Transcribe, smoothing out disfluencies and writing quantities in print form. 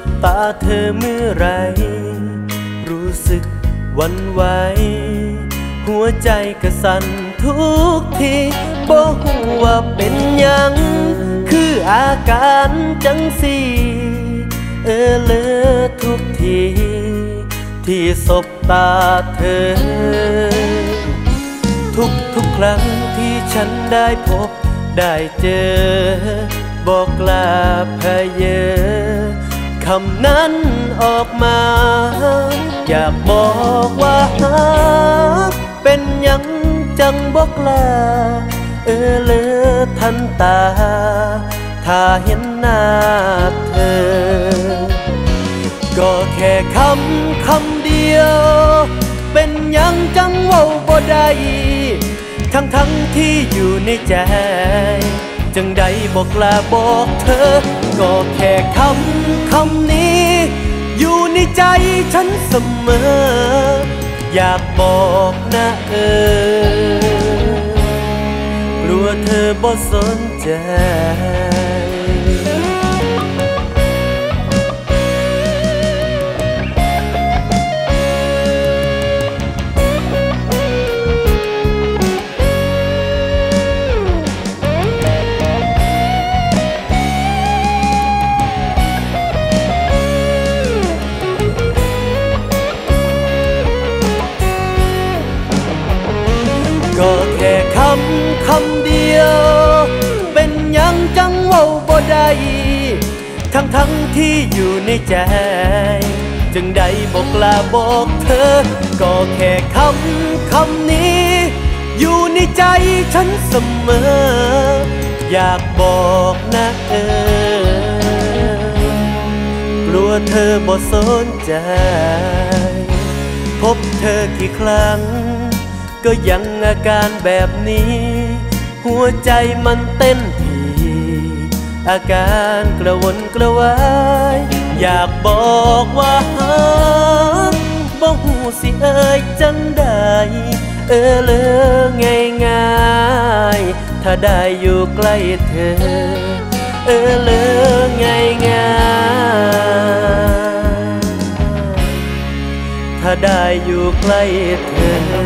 บตาเธอเมื่อไรรู้สึกหวั่นไหวหัวใจกระสันทุกทีบ่ฮู้ว่าเป็นหยังคืออาการจังสี่เออเลอทุกทีที่สบตาเธอทุกครั้งที่ฉันได้พบได้เจอบอกลาพเยอคำนั้นออกมาอยากบอกว่าเป็นยังจังบอกลาเออเลอทันตาถ้าเห็นหน้าเธอก็แค่คำเดียวเป็นยังจังเว้าบ่ได้ทั้งที่อยู่ในใจจังใดบอกลาบอกเธอก็แค่คำนี้อยู่ในใจฉันเสมออยากบอกนะเออกลัวเธอบ่สนใจก็แค่คำเดียวเป็นยังจังเว้าบ่ได้ทั้งที่อยู่ในใจจึงได้บอกลาบอกเธอก็แค่คำนี้อยู่ในใจฉันเสมออยากบอกนะเออกลัวเธอบ่สนใจพบเธอกี่ครั้งก็ยังอาการแบบนี้หัวใจมันเต้นทีอาการกระวนกระวายอยากบอกว่าบ่ฮู้สิเอ่ยจังใดเออเลอง่ายๆถ้าได้อยู่ใกล้เธอเออเลอง่ายๆถ้าได้อยู่ใกล้เธอ